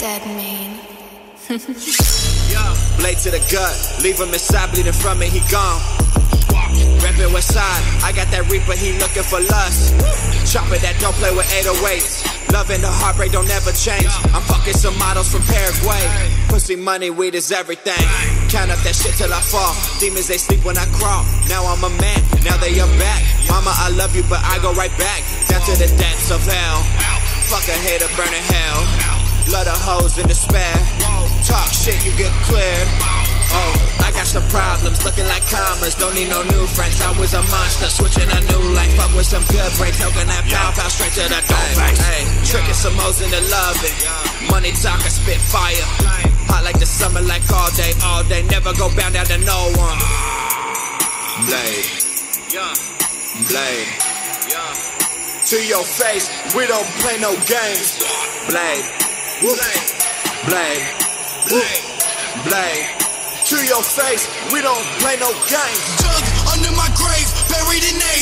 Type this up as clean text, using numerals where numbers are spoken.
that mean? Blade to the gut, leave him inside, bleeding from it, he gone. Reppin' west side, I got that reaper, he looking for lust. Chopper that don't play with 808s. Loving the heartbreak don't ever change. I'm fucking some models from Paraguay. Pussy money, weed is everything. Count up that shit till I fall. Demons, they sleep when I crawl. Now I'm a man, now they are back. Mama, I love you, but I go right back. Down to the depths of hell. Fuck a hater, burn in hell. Love the hoes in despair. Talk shit, you get cleared. Oh, I got some problems, looking like commas. Don't need no new friends, I was a monster. Switching a new life, fuck with some good breaks. Helping that pow-pow straight to the dome. Hey, tricking some hoes into loving. Money talk, I spit fire. Hot like the summer, like all day, never go bound down to no one. Blade, blade, to your face, we don't play no games. Blade, blade, blade, blade. To your face, we don't play no games. Jug under my grave, buried in A.